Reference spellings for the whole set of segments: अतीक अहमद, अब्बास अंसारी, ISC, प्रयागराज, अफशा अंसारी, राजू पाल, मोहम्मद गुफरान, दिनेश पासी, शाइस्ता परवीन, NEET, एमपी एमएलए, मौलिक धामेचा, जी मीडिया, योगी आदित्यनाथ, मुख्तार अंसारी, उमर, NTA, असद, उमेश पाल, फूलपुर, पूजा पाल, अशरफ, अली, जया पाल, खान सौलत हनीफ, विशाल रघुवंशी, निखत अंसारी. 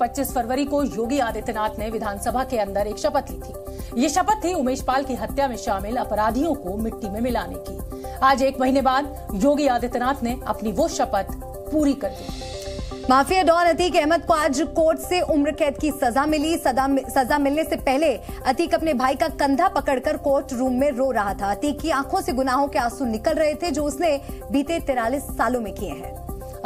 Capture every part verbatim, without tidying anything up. पच्चीस फरवरी को योगी आदित्यनाथ ने विधानसभा के अंदर एक शपथ ली थी। ये शपथ थी उमेश पाल की हत्या में शामिल अपराधियों को मिट्टी में मिलाने की। आज एक महीने बाद योगी आदित्यनाथ ने अपनी वो शपथ पूरी कर दी। माफिया डॉन अतीक अहमद को आज कोर्ट से उम्र कैद की सजा मिली। सजा मिलने से पहले अतीक अपने भाई का कंधा पकड़कर कोर्ट रूम में रो रहा था। अतीक की आंखों से गुनाहों के आंसू निकल रहे थे जो उसने बीते तिरालीस सालों में किए हैं।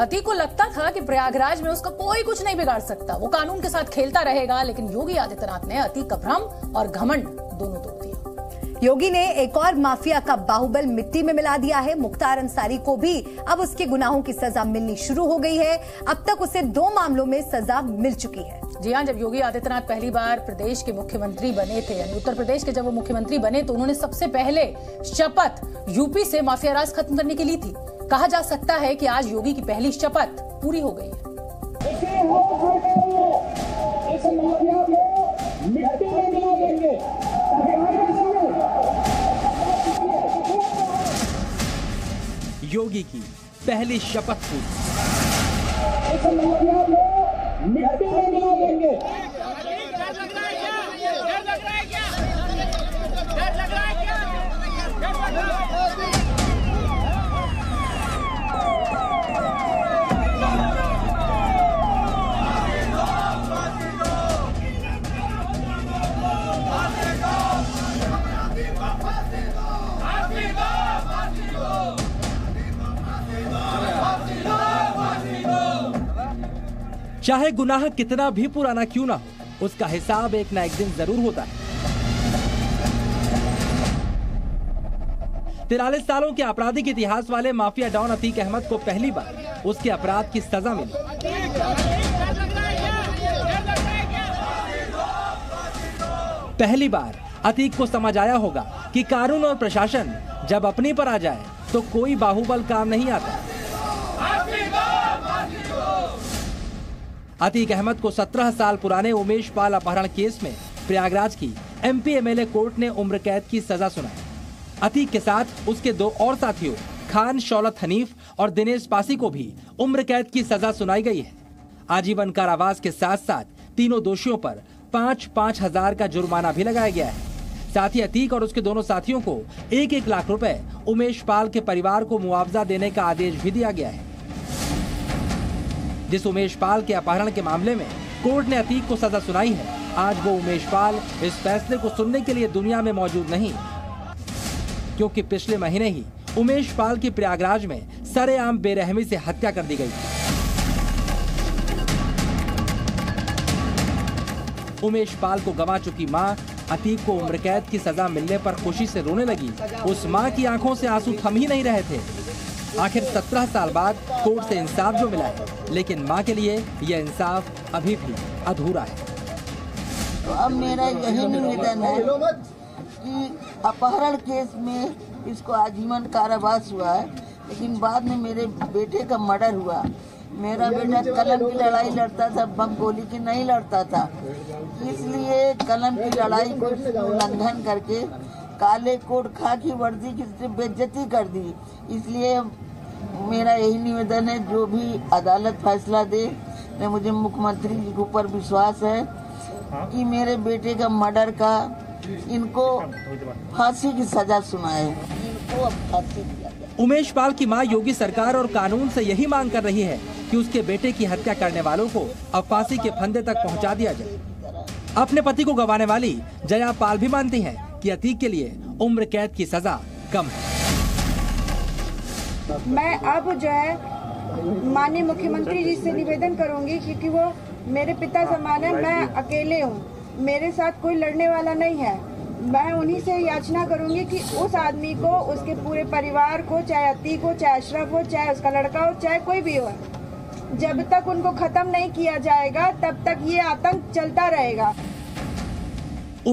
अतीक को लगता था कि प्रयागराज में उसका कोई कुछ नहीं बिगाड़ सकता, वो कानून के साथ खेलता रहेगा, लेकिन योगी आदित्यनाथ ने अतीक का भ्रम और घमंड दोनों तोड़ दिया। योगी ने एक और माफिया का बाहुबल मिट्टी में मिला दिया है। मुख्तार अंसारी को भी अब उसके गुनाहों की सजा मिलनी शुरू हो गई है। अब तक उसे दो मामलों में सजा मिल चुकी है। जी हाँ, जब योगी आदित्यनाथ पहली बार प्रदेश के मुख्यमंत्री बने थे, यानी उत्तर प्रदेश के जब वो मुख्यमंत्री बने, तो उन्होंने सबसे पहले शपथ यूपी से माफिया राज खत्म करने की ली थी। कहा जा सकता है कि आज योगी की पहली शपथ पूरी हो गई है। योगी की पहली शपथ चाहे गुनाह कितना भी पुराना क्यों ना हो, उसका हिसाब एक ना एक दिन जरूर होता है। तिरालीस सालों के आपराधिक इतिहास वाले माफिया डॉन अतीक अहमद को पहली बार उसके अपराध की सजा मिली। पहली बार अतीक को समझ आया होगा कि कानून और प्रशासन जब अपनी पर आ जाए तो कोई बाहुबल काम नहीं आता। अतीक अहमद को सत्रह साल पुराने उमेश पाल अपहरण केस में प्रयागराज की एमपी एमएलए कोर्ट ने उम्र कैद की सजा सुनाई। अतीक के साथ उसके दो और साथियों खान सौलत हनीफ और दिनेश पासी को भी उम्र कैद की सजा सुनाई गई है। आजीवन कारावास के साथ साथ तीनों दोषियों पर पाँच पाँच हजार का जुर्माना भी लगाया गया है। साथ ही अतीक और उसके दोनों साथियों को एक एक लाख रुपए उमेश पाल के परिवार को मुआवजा देने का आदेश भी दिया गया है। जिस उमेश पाल के अपहरण के मामले में कोर्ट ने अतीक को सजा सुनाई है, आज वो उमेश पाल इस फैसले को सुनने के लिए दुनिया में मौजूद नहीं, क्योंकि पिछले महीने ही उमेश पाल की प्रयागराज में सरेआम बेरहमी से हत्या कर दी गई। उमेश पाल को गंवा चुकी मां अतीक को उम्र कैद की सजा मिलने पर खुशी से रोने लगी। उस मां की आंखों से आंसू थम ही नहीं रहे थे। आखिर सत्रह साल बाद कोर्ट से इंसाफ जो मिला है, लेकिन मां के लिए यह इंसाफ अभी भी अधूरा है। तो अब मेरा यही निवेदन है कि अपहरण केस में इसको आजीवन कारावास हुआ है, लेकिन बाद में मेरे बेटे का मर्डर हुआ। मेरा बेटा कलम की लड़ाई लड़ता था, बम गोली की नहीं लड़ता था, इसलिए कलम की लड़ाई को उल्लंघन करके काले कोट खाकी वर्दी की बेइज्जती कर दी। इसलिए मेरा यही निवेदन है, जो भी अदालत फैसला दे, न मुझे मुख्यमंत्री जी के ऊपर विश्वास है कि मेरे बेटे का मर्डर का इनको फांसी की सजा सुनाए। इनको फांसी दिया जाए। उमेश पाल की मां योगी सरकार और कानून से यही मांग कर रही है कि उसके बेटे की हत्या करने वालों को अब फांसी के फंदे तक पहुँचा दिया जाए। अपने पति को गंवाने वाली जया पाल भी मानती है कि अतीक के लिए उम्र कैद की सजा कम है। मैं अब जो है माननीय मुख्यमंत्री जी से निवेदन करूंगी, क्योंकि वो मेरे पिता समान है, मैं अकेले हूं, मेरे साथ कोई लड़ने वाला नहीं है। मैं उन्हीं से याचना करूंगी कि उस आदमी को, उसके पूरे परिवार को, चाहे अतीक हो, चाहे अशरफ हो, चाहे उसका लड़का हो, चाहे कोई भी हो, जब तक उनको खत्म नहीं किया जाएगा तब तक ये आतंक चलता रहेगा।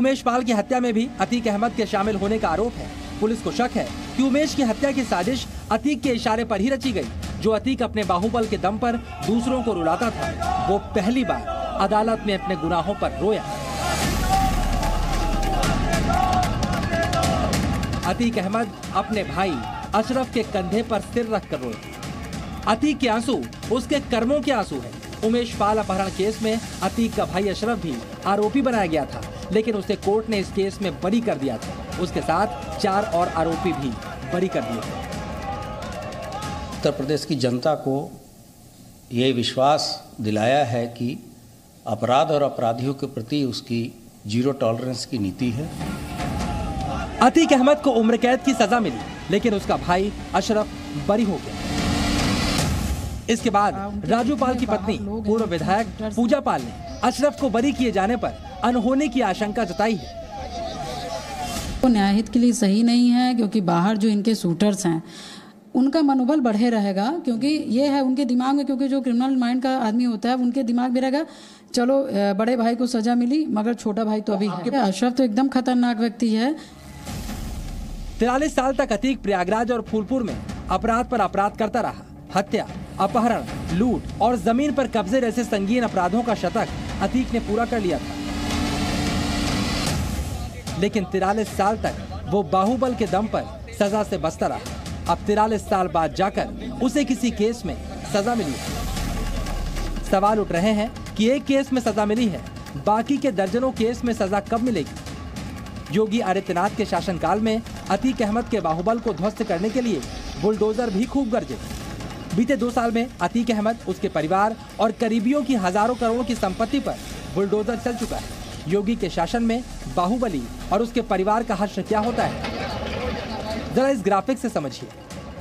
उमेश पाल की हत्या में भी अतीक अहमद के शामिल होने का आरोप है। पुलिस को शक है कि उमेश की हत्या की साजिश अतीक के इशारे पर ही रची गई, जो अतीक अपने बाहुबल के दम पर दूसरों को रुलाता था। वो पहली बार अदालत में अपने गुनाहों पर रोया। अतीक अहमद अपने भाई अशरफ के कंधे पर सिर रखकर रोए। अतीक के आंसू उसके कर्मों के आंसू हैं, उमेश पाल अपहरण केस में अतीक का भाई अशरफ भी आरोपी बनाया गया था, लेकिन उसे कोर्ट ने इस केस में बरी कर दिया था। उसके साथ चार और आरोपी भी बरी कर दिए थे। उत्तर प्रदेश की जनता को ये विश्वास दिलाया है कि अपराध और अपराधियों के प्रति उसकी जीरो टॉलरेंस की नीति है। अतीक अहमद को उम्र कैद की सजा मिली, लेकिन उसका भाई अशरफ बरी हो गया। इसके बाद राजू पाल की पत्नी पूर्व विधायक पूजा पाल ने अशरफ को बरी किए जाने पर अनहोनी की आशंका जताई है। वो न्यायहित के लिए सही नहीं है, क्योंकि बाहर जो इनके शूटर्स हैं उनका मनोबल बढ़े रहेगा, क्योंकि ये है उनके दिमाग में, क्योंकि जो क्रिमिनल माइंड का आदमी होता है उनके दिमाग में रहेगा चलो बड़े भाई को सजा मिली मगर छोटा भाई तो अभी है। अशरफ तो एकदम खतरनाक व्यक्ति है। तिरालीस साल तक अतीक प्रयागराज और फूलपुर में अपराध पर अपराध करता रहा। हत्या, अपहरण, लूट और जमीन पर कब्जे जैसे संगीन अपराधों का शतक अतीक ने पूरा कर लिया था, लेकिन तिरालीस साल तक वो बाहुबल के दम पर सजा से बचता रहा। अब तिरालीस साल बाद जाकर उसे किसी केस में सजा मिली है। सवाल उठ रहे हैं कि एक केस में सजा मिली है, बाकी के दर्जनों केस में सजा कब मिलेगी। योगी आदित्यनाथ के शासनकाल में अतीक अहमद के बाहुबल को ध्वस्त करने के लिए बुलडोजर भी खूब गरजे। बीते दो साल में अतीक अहमद, उसके परिवार और करीबियों की हजारों करोड़ की संपत्ति पर बुलडोजर चल चुका है। योगी के शासन में बाहुबली और उसके परिवार का हश्र क्या होता है, जरा इस ग्राफिक से समझिए।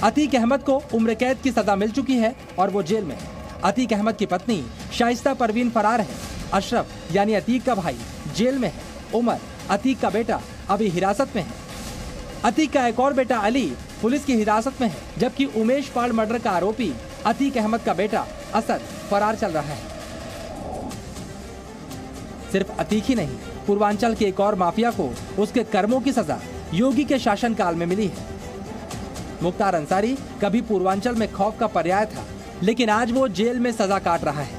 अतीक अहमद को उम्र कैद की सजा मिल चुकी है और वो जेल में है। अतीक अहमद की पत्नी शाइस्ता परवीन फरार है। अशरफ यानी अतीक का भाई जेल में है। उमर, अतीक का बेटा, अभी हिरासत में है। अतीक का एक और बेटा अली पुलिस की हिरासत में है, जबकि उमेश पाल मर्डर का आरोपी अतीक अहमद का बेटा असद फरार चल रहा है। सिर्फ अतीक ही नहीं, पूर्वांचल के एक और माफिया को उसके कर्मों की सजा योगी के शासनकाल में मिली है। मुख्तार अंसारी कभी पूर्वांचल में खौफ का पर्याय था, लेकिन आज वो जेल में सजा काट रहा है।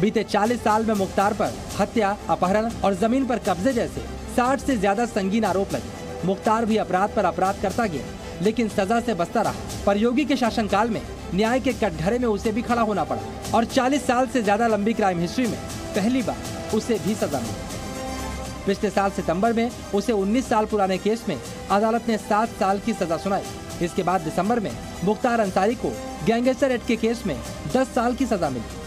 बीते चालीस साल में मुख्तार पर हत्या, अपहरण और जमीन पर कब्जे जैसे साठ से ज्यादा संगीन आरोप लगे। मुख्तार भी अपराध पर अपराध करता गया, लेकिन सजा से बचता रहा। पर योगी के शासनकाल में न्याय के कटघरे में उसे भी खड़ा होना पड़ा और चालीस साल से ज्यादा लंबी क्राइम हिस्ट्री में पहली बार उसे भी सजा मिली। पिछले साल सितंबर में उसे उन्नीस साल पुराने केस में अदालत ने सात साल की सजा सुनाई। इसके बाद दिसंबर में मुख्तार अंसारी को गैंगस्टर एक्ट के केस में दस साल की सजा मिली।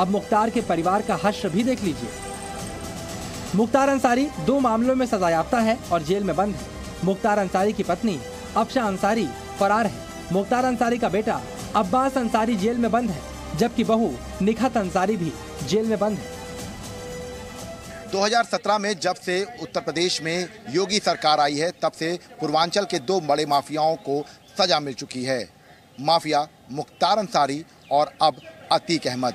अब मुख्तार के परिवार का हश्र भी देख लीजिए। मुख्तार अंसारी दो मामलों में सजायाफ्ता है और जेल में बंद है। मुख्तार अंसारी की पत्नी अफशा अंसारी फरार है। मुख्तार अंसारी का बेटा अब्बास अंसारी जेल में बंद है, जबकि बहू निखत अंसारी भी जेल में बंद है। दो हज़ार सत्रह में जब से उत्तर प्रदेश में योगी सरकार आई है, तब से पूर्वांचल के दो बड़े माफियाओं को सजा मिल चुकी है। माफिया मुख्तार अंसारी और अब अतीक अहमद।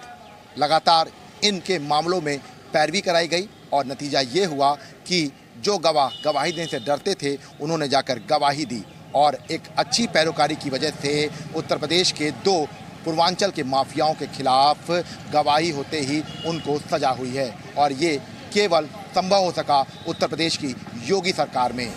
लगातार इनके मामलों में पैरवी कराई गई और नतीजा ये हुआ कि जो गवाह गवाही देने से डरते थे, उन्होंने जाकर गवाही दी और एक अच्छी पैरोकारी की वजह से उत्तर प्रदेश के दो पूर्वांचल के माफियाओं के खिलाफ गवाही होते ही उनको सजा हुई है और ये केवल संभव हो सका उत्तर प्रदेश की योगी सरकार में।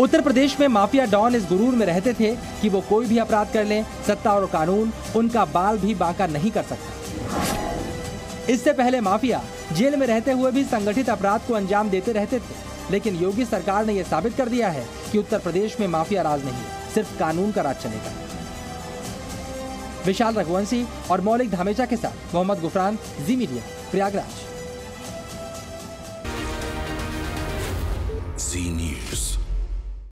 उत्तर प्रदेश में माफिया डॉन इस गुरूर में रहते थे कि वो कोई भी अपराध कर लें, सत्ता और कानून उनका बाल भी बांका नहीं कर सकता। इससे पहले माफिया जेल में रहते हुए भी संगठित अपराध को अंजाम देते रहते थे, लेकिन योगी सरकार ने यह साबित कर दिया है कि उत्तर प्रदेश में माफिया राज नहीं, सिर्फ कानून का राज चलेगा। विशाल रघुवंशी और मौलिक धामेचा के साथ मोहम्मद गुफरान, जी मीडिया, प्रयागराज।